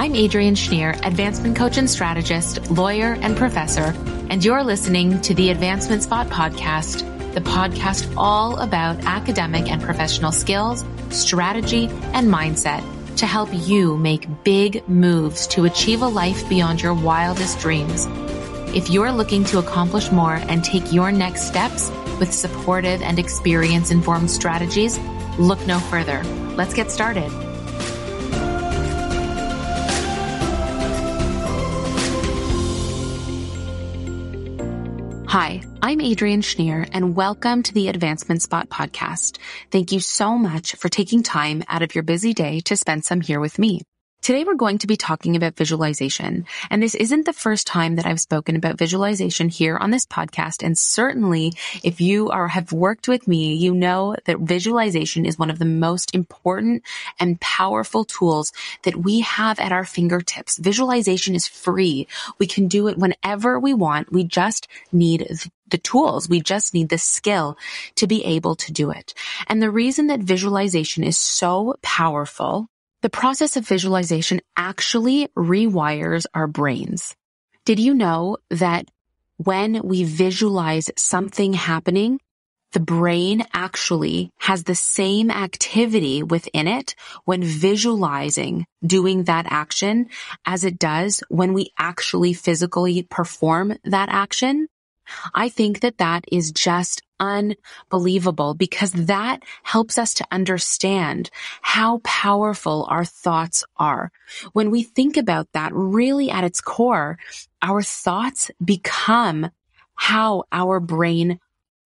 I'm Adrian Schneer, advancement coach and strategist, lawyer and professor, and you're listening to the Advancement Spot Podcast, the podcast all about academic and professional skills, strategy, and mindset to help you make big moves to achieve a life beyond your wildest dreams. If you're looking to accomplish more and take your next steps with supportive and experience-informed strategies, look no further. Let's get started. Hi, I'm Adrian Schneer, and welcome to the Advancement Spot Podcast. Thank you so much for taking time out of your busy day to spend some here with me. Today, we're going to be talking about visualization, and this isn't the first time that I've spoken about visualization here on this podcast, and certainly if you have worked with me, you know that visualization is one of the most important and powerful tools that we have at our fingertips. Visualization is free. We can do it whenever we want. We just need the tools. We just need the skill to be able to do it. And the reason that visualization is so powerful, the process of visualization actually rewires our brains. Did you know that when we visualize something happening, the brain actually has the same activity within it when visualizing doing that action as it does when we actually physically perform that action? I think that that is just unbelievable because that helps us to understand how powerful our thoughts are. When we think about that, really at its core, our thoughts become how our brain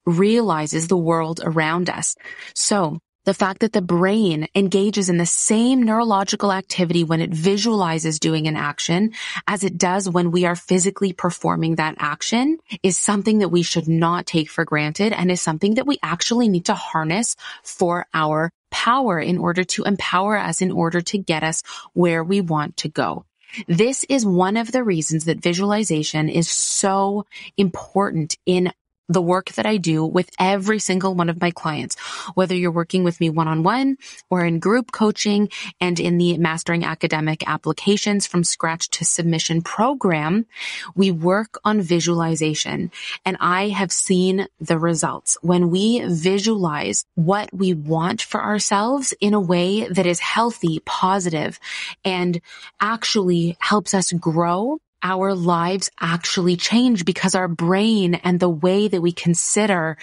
realizes the world around us. So the fact that the brain engages in the same neurological activity when it visualizes doing an action as it does when we are physically performing that action is something that we should not take for granted and is something that we actually need to harness for our power in order to empower us, in order to get us where we want to go. This is one of the reasons that visualization is so important in the work that I do with every single one of my clients, whether you're working with me one-on-one or in group coaching and in the Mastering Academic Applications: From Scratch to Submission program, we work on visualization. And I have seen the results when we visualize what we want for ourselves in a way that is healthy, positive, and actually helps us grow. Our lives actually change because our brain and the way that we consider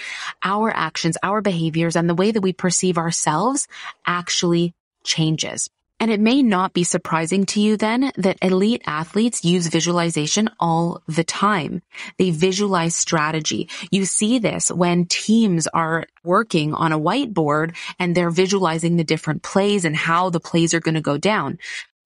our actions, our behaviors, and the way that we perceive ourselves actually changes. And it may not be surprising to you then that elite athletes use visualization all the time. They visualize strategy. You see this when teams are working on a whiteboard and they're visualizing the different plays and how the plays are going to go down.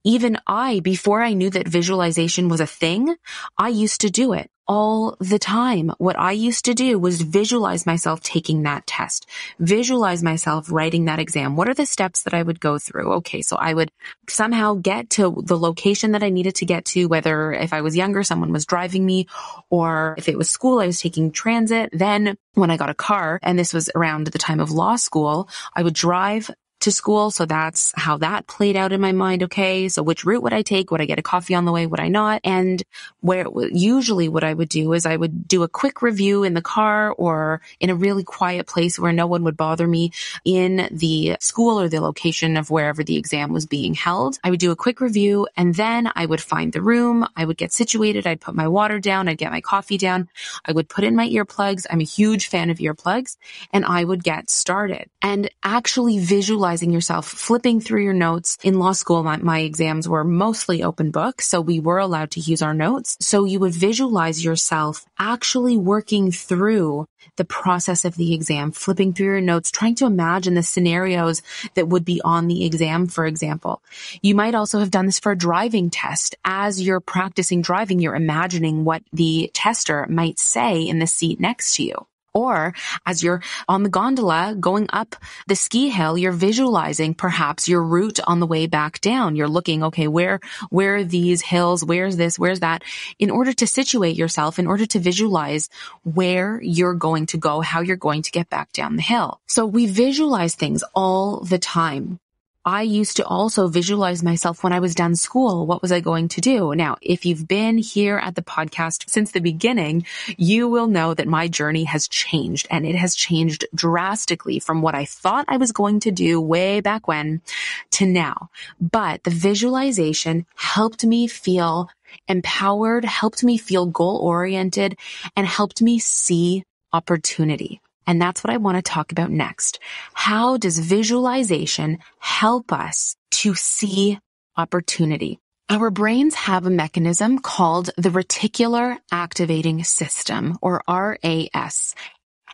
Even I, before I knew that visualization was a thing, I used to do it all the time. What I used to do was visualize myself taking that test, visualize myself writing that exam. What are the steps that I would go through? Okay, so I would somehow get to the location that I needed to get to, whether if I was younger, someone was driving me, or if it was school, I was taking transit. Then when I got a car, and this was around the time of law school, I would drive to school. So that's how that played out in my mind. Okay, so which route would I take? Would I get a coffee on the way? Would I not? And where usually what I would do is I would do a quick review in the car or in a really quiet place where no one would bother me in the school or the location of wherever the exam was being held. I would do a quick review and then I would find the room. I would get situated. I'd put my water down. I'd get my coffee down. I would put in my earplugs. I'm a huge fan of earplugs, and I would get started and actually visualize yourself flipping through your notes. In law school, my exams were mostly open book, so we were allowed to use our notes. So you would visualize yourself actually working through the process of the exam, flipping through your notes, trying to imagine the scenarios that would be on the exam, for example. You might also have done this for a driving test. As you're practicing driving, you're imagining what the tester might say in the seat next to you. Or as you're on the gondola going up the ski hill, you're visualizing perhaps your route on the way back down. You're looking, okay, where are these hills? Where's this? Where's that? In order to situate yourself, in order to visualize where you're going to go, how you're going to get back down the hill. So we visualize things all the time. I used to also visualize myself when I was done school. What was I going to do? Now, if you've been here at the podcast since the beginning, you will know that my journey has changed, and it has changed drastically from what I thought I was going to do way back when to now. But the visualization helped me feel empowered, helped me feel goal-oriented, and helped me see opportunity. And that's what I want to talk about next. How does visualization help us to see opportunity? Our brains have a mechanism called the Reticular Activating System, or RAS.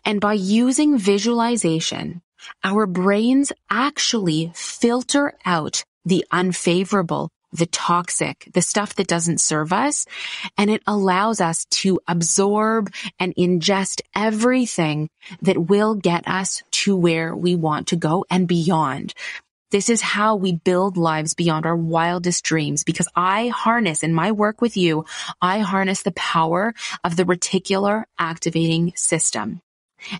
And by using visualization, our brains actually filter out the unfavorable, the toxic, the stuff that doesn't serve us, and it allows us to absorb and ingest everything that will get us to where we want to go and beyond. This is how we build lives beyond our wildest dreams, because I harness, in my work with you, I harness the power of the Reticular Activating System.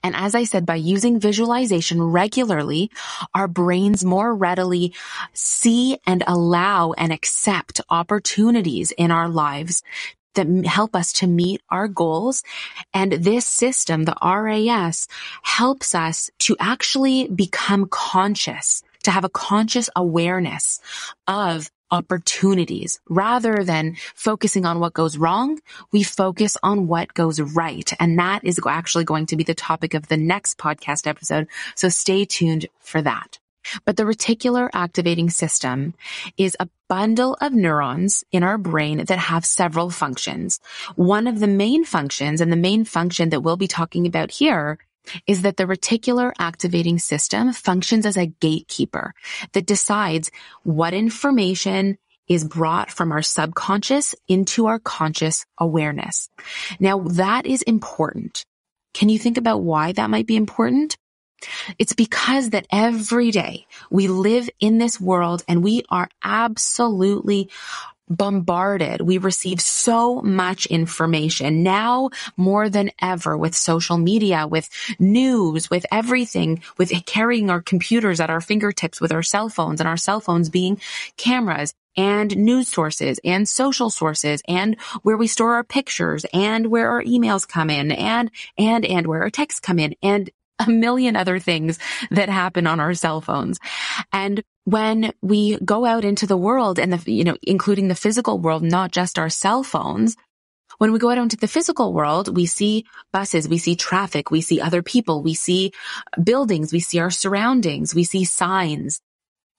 And as I said, by using visualization regularly, our brains more readily see and allow and accept opportunities in our lives that help us to meet our goals. And this system, the RAS, helps us to actually become conscious, to have a conscious awareness of opportunities. Rather than focusing on what goes wrong, we focus on what goes right. And that is actually going to be the topic of the next podcast episode. So stay tuned for that. But the Reticular Activating System is a bundle of neurons in our brain that have several functions. One of the main functions, and the main function that we'll be talking about here, is that the Reticular Activating System functions as a gatekeeper that decides what information is brought from our subconscious into our conscious awareness. Now, that is important. Can you think about why that might be important? It's because that every day we live in this world and we are absolutely bombarded. We receive so much information now more than ever, with social media, with news, with everything, with carrying our computers at our fingertips, with our cell phones, and our cell phones being cameras and news sources and social sources, and where we store our pictures, and where our emails come in, and where our texts come in, and a million other things that happen on our cell phones. And when we go out into the world and including the physical world, not just our cell phones, when we go out into the physical world, we see buses, we see traffic, we see other people, we see buildings, we see our surroundings, we see signs.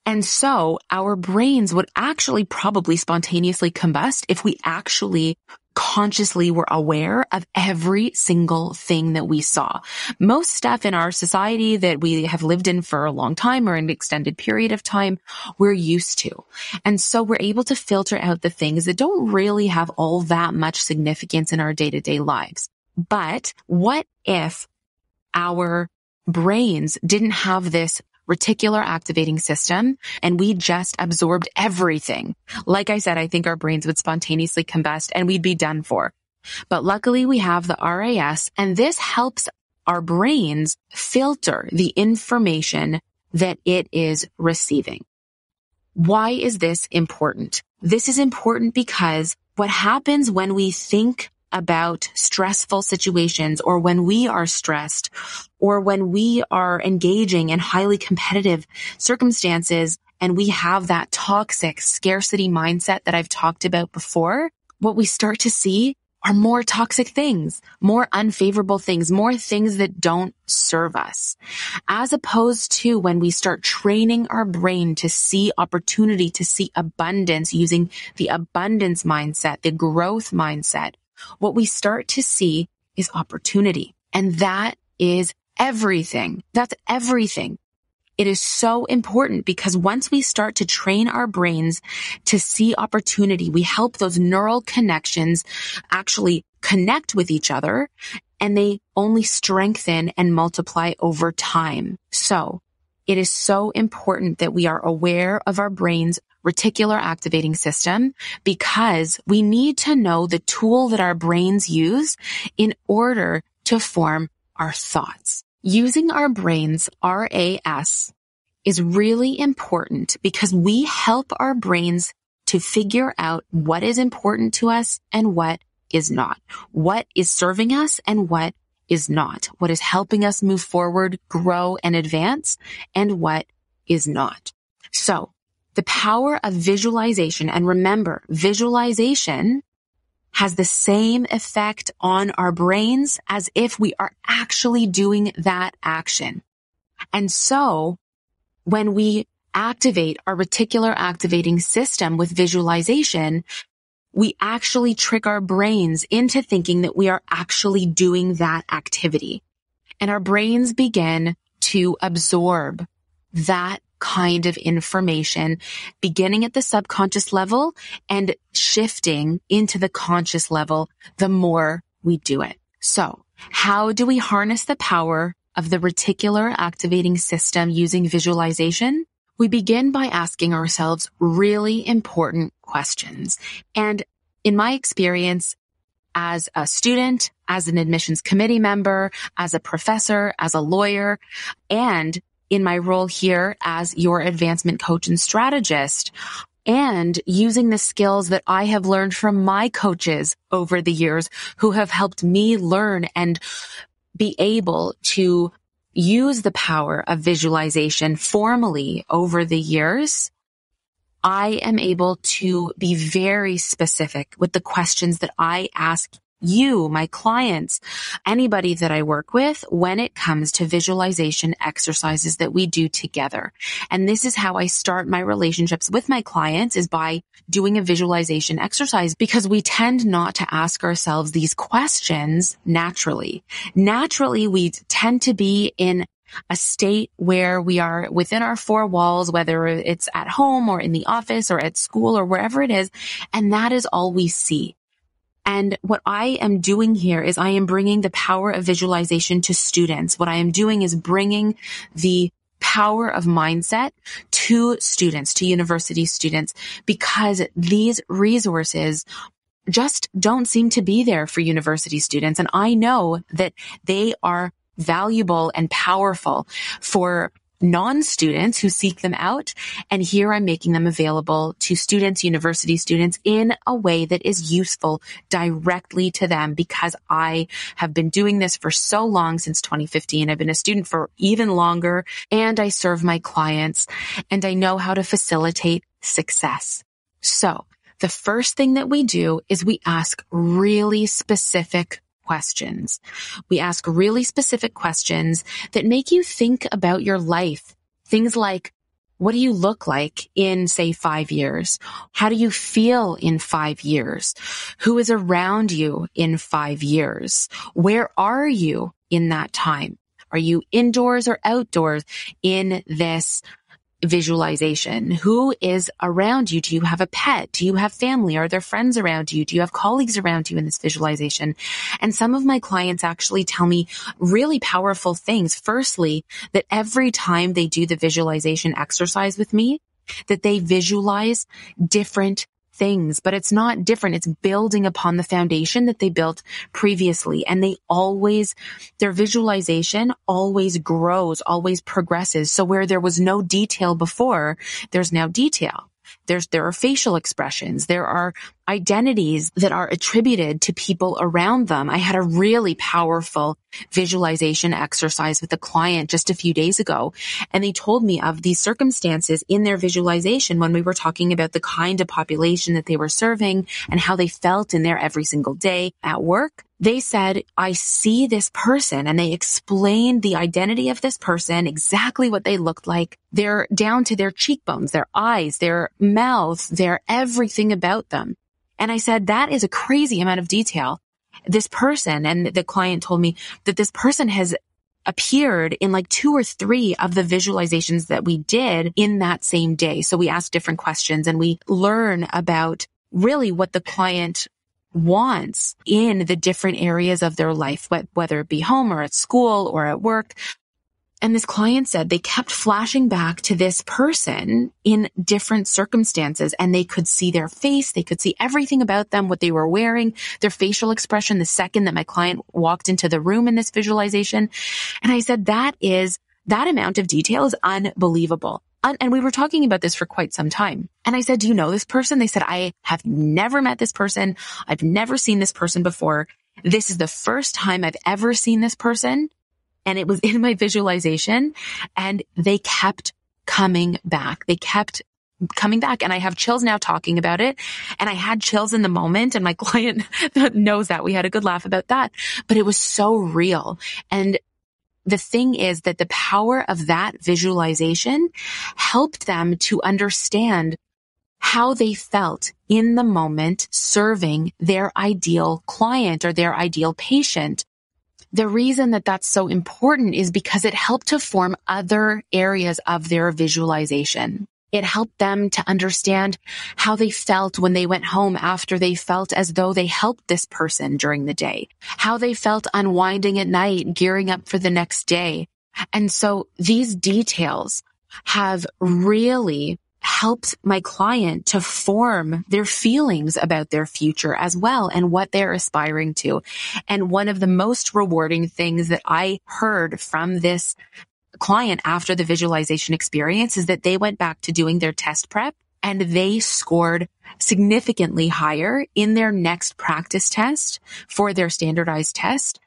And so our brains would actually probably spontaneously combust if we actually consciously were aware of every single thing that we saw. Most stuff in our society that we have lived in for a long time or an extended period of time, we're used to. And so we're able to filter out the things that don't really have all that much significance in our day-to-day lives. But what if our brains didn't have this Reticular Activating System and we just absorbed everything? Like I said, I think our brains would spontaneously combust and we'd be done for. But luckily we have the RAS, and this helps our brains filter the information that it is receiving. Why is this important? This is important because what happens when we think about stressful situations, or when we are stressed, or when we are engaging in highly competitive circumstances, and we have that toxic scarcity mindset that I've talked about before, what we start to see are more toxic things, more unfavorable things, more things that don't serve us. As opposed to when we start training our brain to see opportunity, to see abundance, using the abundance mindset, the growth mindset, what we start to see is opportunity. And that is everything. That's everything. It is so important, because once we start to train our brains to see opportunity, we help those neural connections actually connect with each other, and they only strengthen and multiply over time. So it is so important that we are aware of our brain's Reticular Activating System, because we need to know the tool that our brains use in order to form our thoughts. Using our brain's RAS is really important because we help our brains to figure out what is important to us and what is not, what is serving us and what is not, what is helping us move forward, grow, and advance, and what is not. So the power of visualization, and remember, visualization has the same effect on our brains as if we are actually doing that action. And so when we activate our reticular activating system with visualization, we actually trick our brains into thinking that we are actually doing that activity. And our brains begin to absorb that kind of information, beginning at the subconscious level and shifting into the conscious level the more we do it. So how do we harness the power of the reticular activating system using visualization? We begin by asking ourselves really important questions. And in my experience, as a student, as an admissions committee member, as a professor, as a lawyer, and in my role here as your advancement coach and strategist, and using the skills that I have learned from my coaches over the years who have helped me learn and be able to use the power of visualization formally over the years, I am able to be very specific with the questions that I ask you, my clients, anybody that I work with when it comes to visualization exercises that we do together. And this is how I start my relationships with my clients, is by doing a visualization exercise, because we tend not to ask ourselves these questions naturally. Naturally, we tend to be in a state where we are within our four walls, whether it's at home or in the office or at school or wherever it is. And that is all we see. And what I am doing here is I am bringing the power of visualization to students. What I am doing is bringing the power of mindset to students, to university students, because these resources just don't seem to be there for university students. And I know that they are valuable and powerful for non-students who seek them out. And here I'm making them available to students, university students, in a way that is useful directly to them, because I have been doing this for so long, since 2015. I've been a student for even longer, and I serve my clients, and I know how to facilitate success. So the first thing that we do is we ask really specific questions. We ask really specific questions that make you think about your life. Things like, what do you look like in, say, 5 years? How do you feel in 5 years? Who is around you in 5 years? Where are you in that time? Are you indoors or outdoors in this visualization? Who is around you? Do you have a pet? Do you have family? Are there friends around you? Do you have colleagues around you in this visualization? And some of my clients actually tell me really powerful things. Firstly, that every time they do the visualization exercise with me, that they visualize different things, but it's not different. It's building upon the foundation that they built previously. And they always, their visualization always grows, always progresses. So where there was no detail before, there's now detail. There are facial expressions. There are identities that are attributed to people around them. I had a really powerful visualization exercise with a client just a few days ago, and they told me of these circumstances in their visualization when we were talking about the kind of population that they were serving and how they felt in there every single day at work. They said, I see this person, and they explained the identity of this person, exactly what they looked like. They're down to their cheekbones, their eyes, their mouth, their everything about them. And I said, that is a crazy amount of detail. This person, and the client told me that this person has appeared in like 2 or 3 of the visualizations that we did in that same day. So we ask different questions and we learn about really what the client wants in the different areas of their life, whether it be home or at school or at work. And this client said they kept flashing back to this person in different circumstances, and they could see their face. They could see everything about them, what they were wearing, their facial expression, the second that my client walked into the room in this visualization. And I said, that is That amount of detail is unbelievable. And we were talking about this for quite some time. And I said, do you know this person? They said, I have never met this person. I've never seen this person before. This is the first time I've ever seen this person. And it was in my visualization. And they kept coming back. They kept coming back. And I have chills now talking about it. And I had chills in the moment. And my client knows that. We had a good laugh about that. But it was so real. And the thing is that the power of that visualization helped them to understand how they felt in the moment serving their ideal client or their ideal patient. The reason that that's so important is because it helped to form other areas of their visualization. It helped them to understand how they felt when they went home after they felt as though they helped this person during the day, how they felt unwinding at night, gearing up for the next day. And so these details have really helped my client to form their feelings about their future as well and what they're aspiring to. And one of the most rewarding things that I heard from this client after the visualization experience is that they went back to doing their test prep and they scored significantly higher in their next practice test for their standardized test,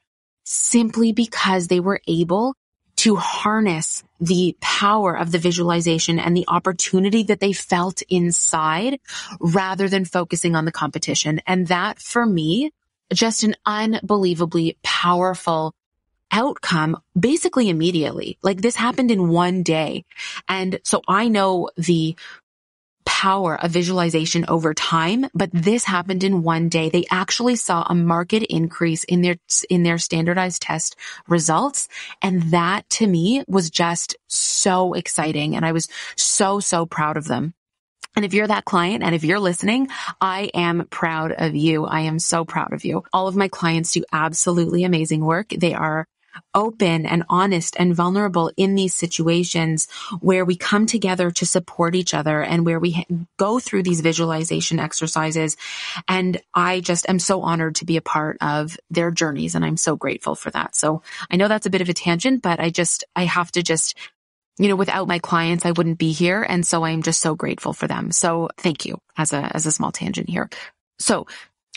simply because they were able to harness the power of the visualization and the opportunity that they felt inside rather than focusing on the competition. And that, for me, just an unbelievably powerful outcome basically immediately. Like, this happened in one day. And so I know the power of visualization over time, but this happened in one day. They actually saw a marked increase in their standardized test results. And that, to me, was just so exciting. And I was so, so proud of them. And if you're that client and if you're listening, I am proud of you. I am so proud of you. All of my clients do absolutely amazing work. They are open and honest and vulnerable in these situations where we come together to support each other and where we go through these visualization exercises. And I just am so honored to be a part of their journeys. And I'm so grateful for that. So I know that's a bit of a tangent, but I have to just, without my clients, I wouldn't be here. And so I'm just so grateful for them. So thank you as a small tangent here. So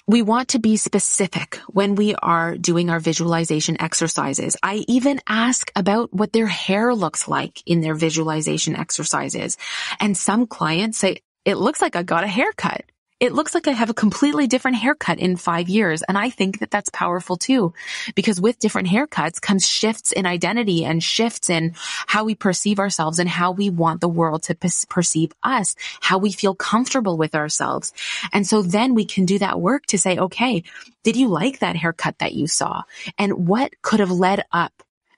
we want to be specific when we are doing our visualization exercises. I even ask about what their hair looks like in their visualization exercises. And some clients say, it looks like I got a haircut. It looks like I have a completely different haircut in 5 years. And I think that that's powerful too, because with different haircuts comes shifts in identity and shifts in how we perceive ourselves and how we want the world to perceive us, how we feel comfortable with ourselves. And so then we can do that work to say, okay, did you like that haircut that you saw? And what could have led up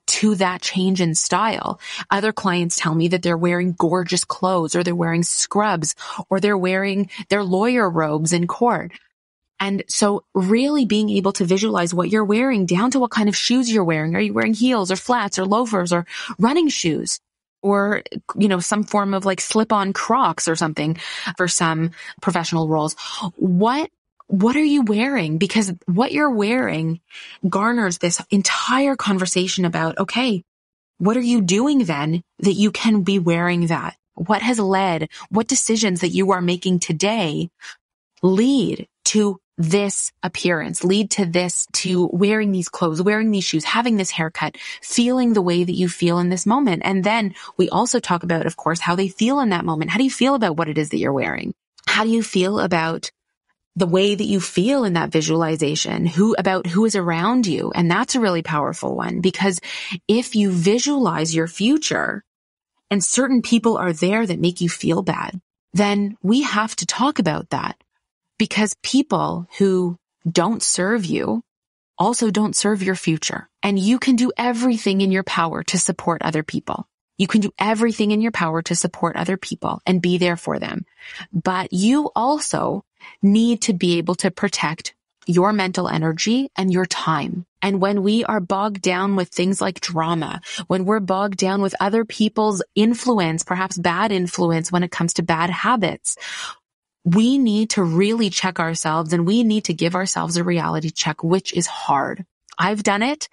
to that change in style? Other clients tell me that they're wearing gorgeous clothes, or they're wearing scrubs, or they're wearing their lawyer robes in court. And so really being able to visualize what you're wearing, down to what kind of shoes you're wearing. Are you wearing heels or flats or loafers or running shoes? Or, some form of like slip-on Crocs or something for some professional roles. What are you wearing? Because what you're wearing garners this entire conversation about, okay, what are you doing then that you can be wearing that? What has led, what decisions that you are making today lead to this appearance, lead to this, to wearing these clothes, wearing these shoes, having this haircut, feeling the way that you feel in this moment. And then we also talk about, of course, how they feel in that moment. How do you feel about what it is that you're wearing? How do you feel about the way that you feel in that visualization, about who is around you? And that's a really powerful one, because if you visualize your future and certain people are there that make you feel bad, then we have to talk about that, because people who don't serve you also don't serve your future. And you can do everything in your power to support other people. You can do everything in your power to support other people and be there for them. But you also need to be able to protect your mental energy and your time. And when we are bogged down with things like drama, when we're bogged down with other people's influence, perhaps bad influence when it comes to bad habits, we need to really check ourselves, and we need to give ourselves a reality check, which is hard. I've done it.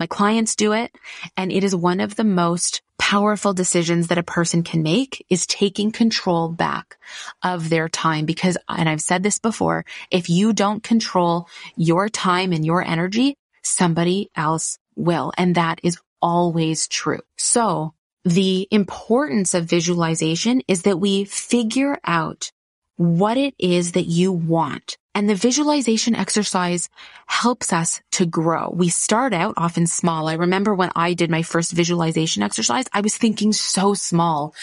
My clients do it. And it is one of the most powerful decisions that a person can make is taking control back of their time. Because, and I've said this before, if you don't control your time and your energy, somebody else will. And that is always true. So the importance of visualization is that we figure out what it is that you want. And the visualization exercise helps us to grow. We start out often small. I remember when I did my first visualization exercise, I was thinking so small.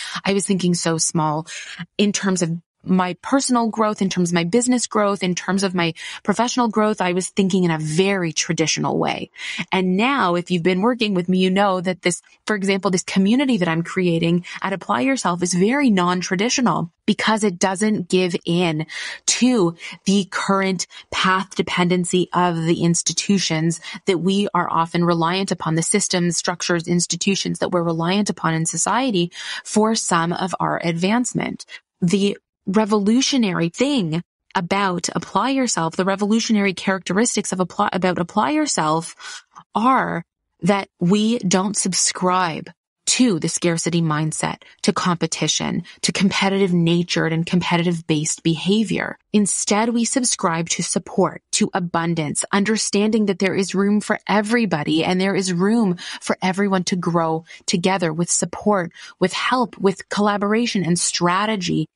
In terms of my personal growth, in terms of my business growth, in terms of my professional growth, I was thinking in a very traditional way. And now, if you've been working with me, you know that this, for example, this community that I'm creating at Apply Yourself is very non-traditional because it doesn't give in to the current path dependency of the institutions that we are often reliant upon, the systems, structures, institutions that we're reliant upon in society for some of our advancement. The revolutionary thing about Apply Yourself, the revolutionary characteristics of Apply Yourself are that we don't subscribe to the scarcity mindset, to competition, to competitive natured and competitive based behavior. Instead, we subscribe to support, to abundance, understanding that there is room for everybody and there is room for everyone to grow together with support, with help, with collaboration and strategy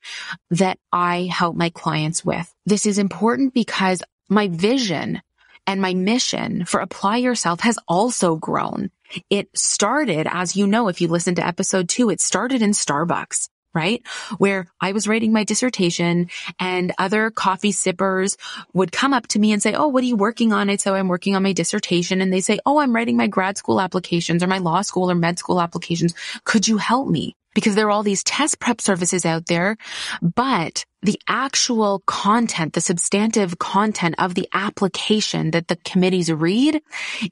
that I help my clients with. This is important because my vision and my mission for Apply Yourself has also grown. It started, as you know, if you listen to episode 2, it started in Starbucks, right? Where I was writing my dissertation and other coffee sippers would come up to me and say, "Oh, what are you working on?" I'd say, "I'm working on my dissertation." And they say, "Oh, I'm writing my grad school applications or my law school or med school applications. Could you help me?" Because there are all these test prep services out there, but the actual content, the substantive content of the application that the committees read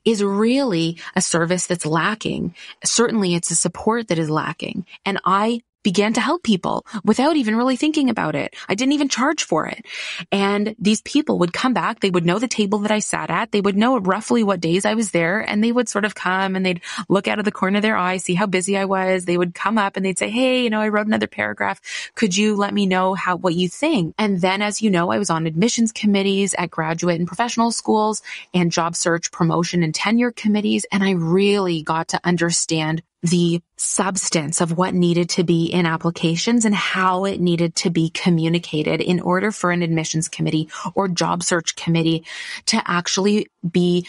is really a service that's lacking. Certainly it's a support that is lacking. And I began to help people without even really thinking about it. I didn't even charge for it. And these people would come back. They would know the table that I sat at. They would know roughly what days I was there. And they would sort of come and they'd look out of the corner of their eye, see how busy I was. They would come up and they'd say, "Hey, you know, I wrote another paragraph. Could you let me know what you think?" And then, as you know, I was on admissions committees at graduate and professional schools and job search, promotion and tenure committees. And I really got to understand the substance of what needed to be in applications and how it needed to be communicated in order for an admissions committee or job search committee to actually be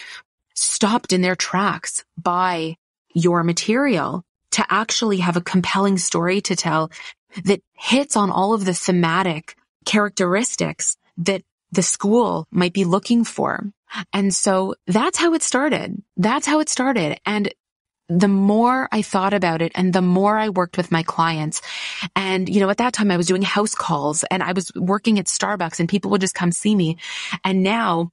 stopped in their tracks by your material, to actually have a compelling story to tell that hits on all of the thematic characteristics that the school might be looking for. And so that's how it started. And the more I thought about it and the more I worked with my clients, and, you know, at that time I was doing house calls and I was working at Starbucks and people would just come see me. And now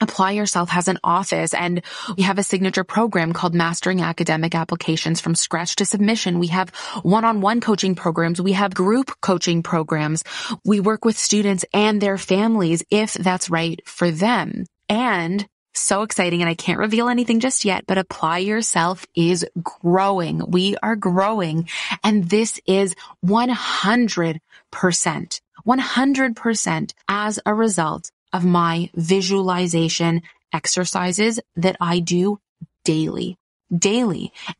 Apply Yourself has an office and we have a signature program called Mastering Academic Applications: From Scratch to Submission. We have one-on-one coaching programs. We have group coaching programs. We work with students and their families if that's right for them. And so exciting. And I can't reveal anything just yet, but Apply Yourself is growing. We are growing. And this is 100% as a result of my visualization exercises that I do daily.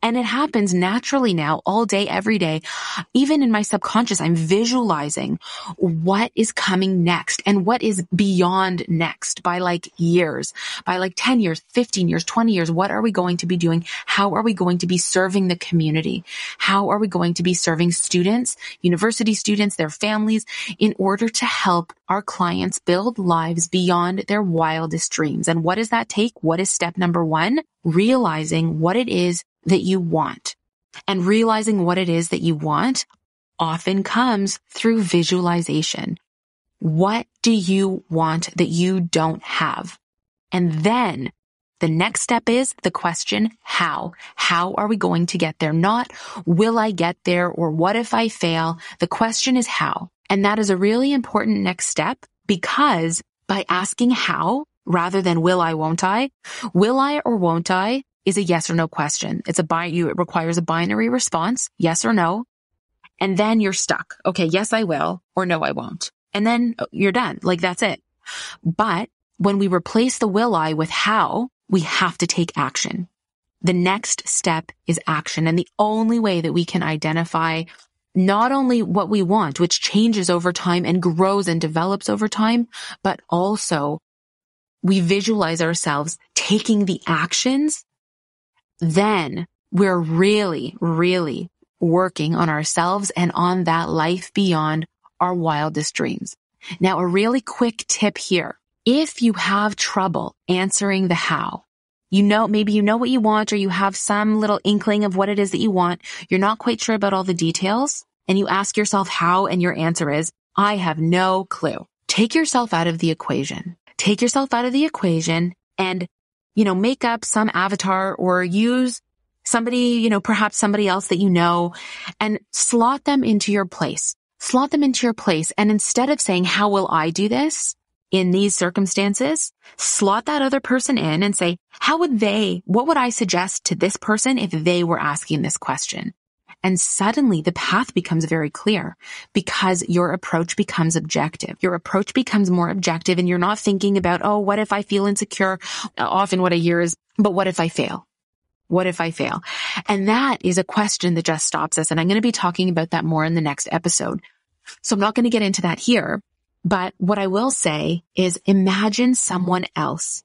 And it happens naturally now, all day, every day. Even in my subconscious, I'm visualizing what is coming next and what is beyond next by like years, by like 10 years, 15 years, 20 years. What are we going to be doing? How are we going to be serving the community? How are we going to be serving students, university students, their families, in order to help our clients build lives beyond their wildest dreams? And what does that take? What is step number 1? Realizing what it is that you want. And realizing what it is that you want often comes through visualization. What do you want that you don't have? And then the next step is the question, how? How are we going to get there? Not will I get there or what if I fail? The question is how. And that is a really important next step, because by asking how, rather than will I, won't I, is a yes or no question. It requires a binary response, yes or no. And then you're stuck. Okay, yes, I will, or no, I won't. And then you're done. Like, that's it. But when we replace the will I with how, we have to take action. The next step is action. And the only way that we can identify not only what we want, which changes over time and grows and develops over time, but also we visualize ourselves taking the actions. Then we're really, really working on ourselves and on that life beyond our wildest dreams. Now, a really quick tip here. If you have trouble answering the how, maybe you know what you want, or you have some little inkling of what it is that you want. You're not quite sure about all the details, and you ask yourself how, and your answer is, I have no clue. Take yourself out of the equation and, make up some avatar or use somebody, perhaps somebody else that you know, and slot them into your place. And instead of saying, how will I do this in these circumstances, slot that other person in and say, what would I suggest to this person if they were asking this question? And suddenly the path becomes very clear because your approach becomes objective. Your approach becomes more objective, and you're not thinking about, what if I feel insecure? Often what I hear is, but what if I fail? What if I fail? And that is a question that just stops us. And I'm going to be talking about that more in the next episode. So I'm not going to get into that here. But what I will say is, imagine someone else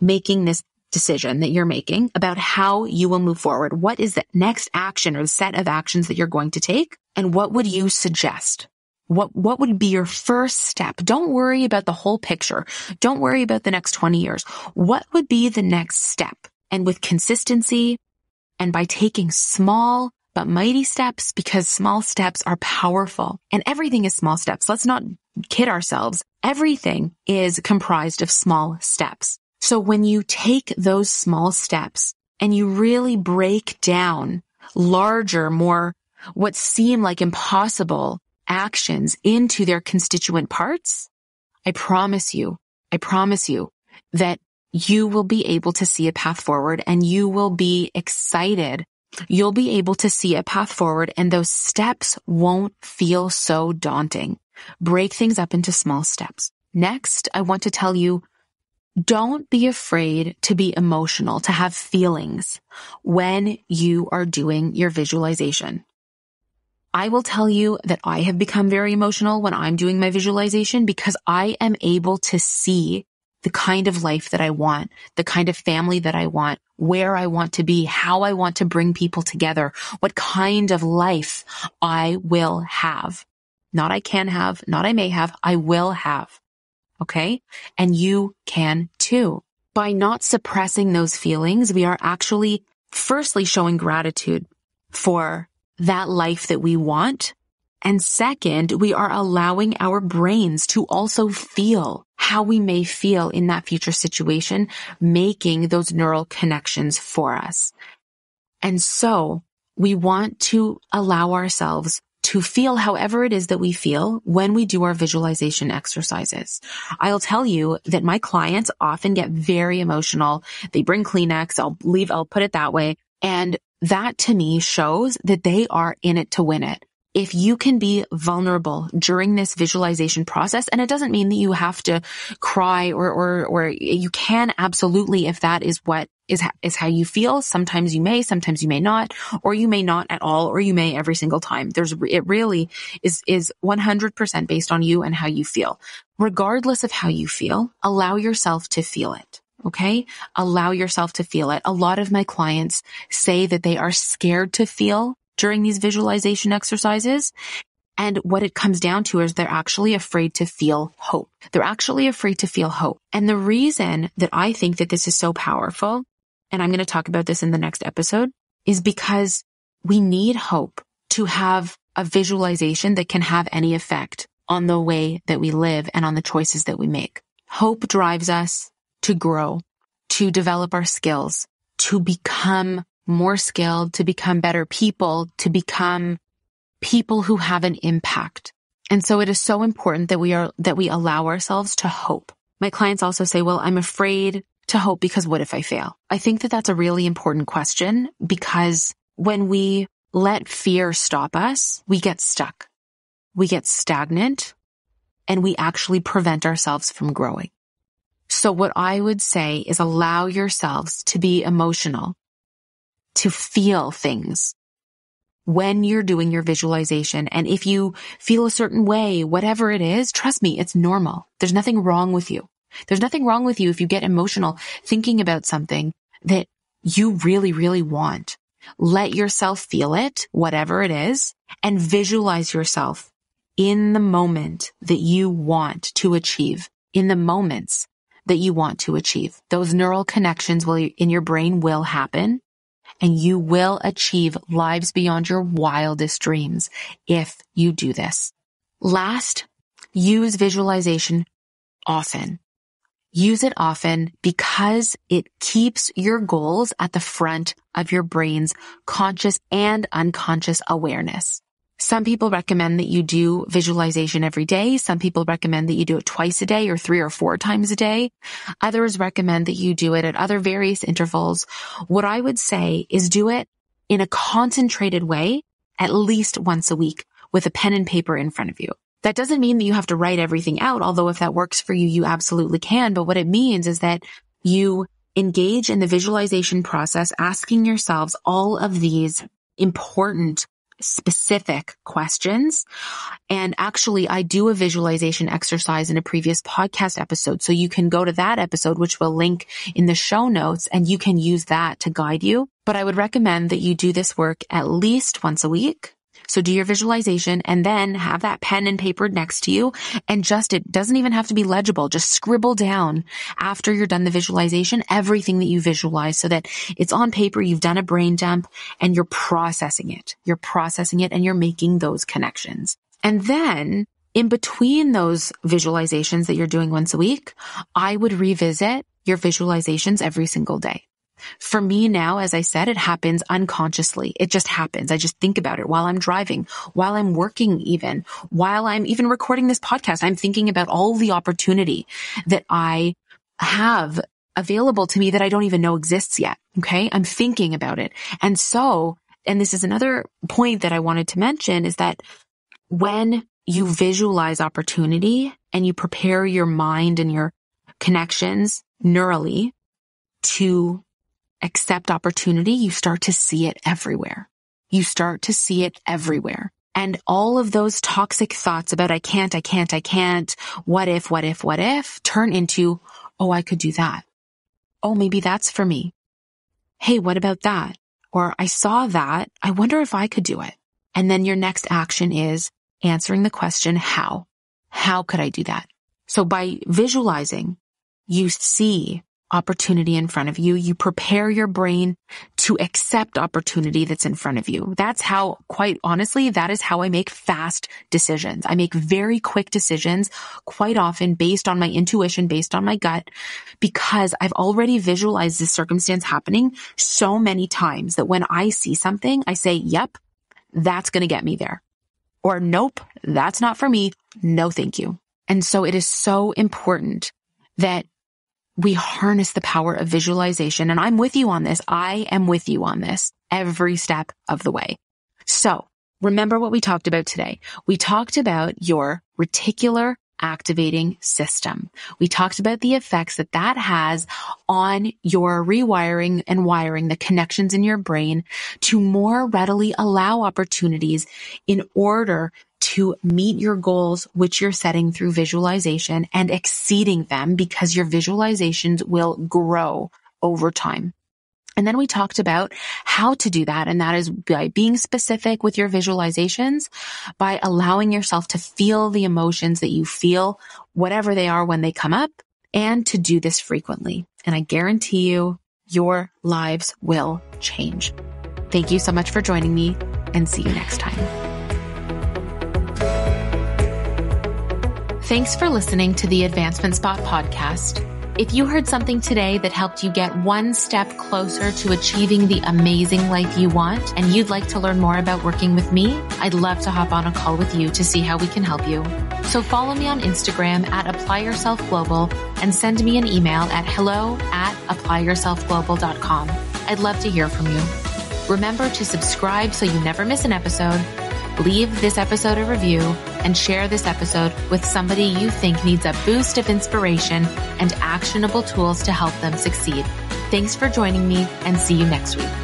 making this decision that you're making about how you will move forward. What is the next action or the set of actions that you're going to take? And what would you suggest? What would be your first step? Don't worry about the whole picture. Don't worry about the next 20 years. What would be the next step? And with consistency and by taking small but mighty steps, because small steps are powerful, and everything is small steps. Let's not kid ourselves. Everything is comprised of small steps. So when you take those small steps and you really break down larger, more what seem like impossible actions into their constituent parts, I promise you that you will be able to see a path forward, and you will be excited. You'll be able to see a path forward, and those steps won't feel so daunting. Break things up into small steps. Next, I want to tell you, don't be afraid to be emotional, to have feelings when you are doing your visualization. I will tell you that I have become very emotional when I'm doing my visualization, because I am able to see the kind of life that I want, the kind of family that I want, where I want to be, how I want to bring people together, what kind of life I will have. Not I can have, not I may have, I will have. Okay? And you can too. By not suppressing those feelings, we are actually firstly showing gratitude for that life that we want. And second, we are allowing our brains to also feel how we may feel in that future situation, making those neural connections for us. And so we want to allow ourselves to feel however it is that we feel when we do our visualization exercises. I'll tell you that my clients often get very emotional. They bring Kleenex. I'll put it that way. And that to me shows that they are in it to win it. If you can be vulnerable during this visualization process, and it doesn't mean that you have to cry or you can absolutely, if that is what is how you feel. Sometimes you may, not, or you may not at all, or you may every single time. It really is 100% based on you and how you feel. Regardless of how you feel, allow yourself to feel it. Okay? Allow yourself to feel it. A lot of my clients say that they are scared to feel during these visualization exercises. And what it comes down to is they're actually afraid to feel hope. And the reason that I think that this is so powerful, and I'm going to talk about this in the next episode, is because we need hope to have a visualization that can have any effect on the way that we live and on the choices that we make. Hope drives us to grow, to develop our skills, to become more skilled, to become better people, to become people who have an impact. And so it is so important that we allow ourselves to hope. My clients also say, well, I'm afraid to hope because what if I fail? I think that that's a really important question, because when we let fear stop us, we get stuck, we get stagnant, and we actually prevent ourselves from growing. So what I would say is allow yourselves to be emotional, to feel things when you're doing your visualization. And if you feel a certain way, whatever it is, trust me, it's normal. There's nothing wrong with you. There's nothing wrong with you if you get emotional thinking about something that you really, really want. Let yourself feel it, whatever it is, and visualize yourself in the moment that you want to achieve, in the moments that you want to achieve. Those neural connections in your brain will happen, and you will achieve lives beyond your wildest dreams if you do this. Last, use visualization often. Use it often because it keeps your goals at the front of your brain's conscious and unconscious awareness. Some people recommend that you do visualization every day. Some people recommend that you do it twice a day or 3 or 4 times a day. Others recommend that you do it at other various intervals. What I would say is do it in a concentrated way at least once a week with a pen and paper in front of you. That doesn't mean that you have to write everything out, although if that works for you, you absolutely can. But what it means is that you engage in the visualization process, asking yourselves all of these important specific questions. And actually, I do a visualization exercise in a previous podcast episode. So you can go to that episode, which we'll link in the show notes, and you can use that to guide you. But I would recommend that you do this work at least once a week. So do your visualization and then have that pen and paper next to you, and just, it doesn't even have to be legible. Just scribble down after you're done the visualization, everything that you visualize, so that it's on paper. You've done a brain dump and you're processing it. You're processing it and you're making those connections. And then in between those visualizations that you're doing once a week, I would revisit your visualizations every single day. For me now, as I said, it happens unconsciously. It just happens. I just think about it while I'm driving, while I'm working even, while I'm even recording this podcast. I'm thinking about all the opportunity that I have available to me that I don't even know exists yet. Okay. I'm thinking about it. And so, and this is another point that I wanted to mention, is that when you visualize opportunity and you prepare your mind and your connections neurally to accept opportunity, you start to see it everywhere. You start to see it everywhere. And all of those toxic thoughts about I can't, what if, turn into, oh, I could do that. Oh, maybe that's for me. Hey, what about that? Or I saw that. I wonder if I could do it. And then your next action is answering the question, how? How could I do that? So by visualizing, you see opportunity in front of you. You prepare your brain to accept opportunity that's in front of you. That's how, quite honestly, that is how I make fast decisions. I make very quick decisions quite often based on my intuition, based on my gut, because I've already visualized this circumstance happening so many times that when I see something, I say, yep, that's going to get me there. Or nope, that's not for me. No, thank you. And so it is so important that we harness the power of visualization. And I'm with you on this. I am with you on this every step of the way. So remember what we talked about today. We talked about your reticular activating system. We talked about the effects that that has on your rewiring and wiring the connections in your brain to more readily allow opportunities in order to meet your goals, which you're setting through visualization, and exceeding them, because your visualizations will grow over time. And then we talked about how to do that. And that is by being specific with your visualizations, by allowing yourself to feel the emotions that you feel, whatever they are when they come up, and to do this frequently. And I guarantee you, your lives will change. Thank you so much for joining me, and see you next time. Thanks for listening to the Advancement Spot podcast. If you heard something today that helped you get one step closer to achieving the amazing life you want, and you'd like to learn more about working with me, I'd love to hop on a call with you to see how we can help you. So follow me on Instagram at Apply Yourself Global and send me an email at hello@applyyourselfglobal.com. I'd love to hear from you. Remember to subscribe so you never miss an episode. Leave this episode a review and share this episode with somebody you think needs a boost of inspiration and actionable tools to help them succeed. Thanks for joining me, and see you next week.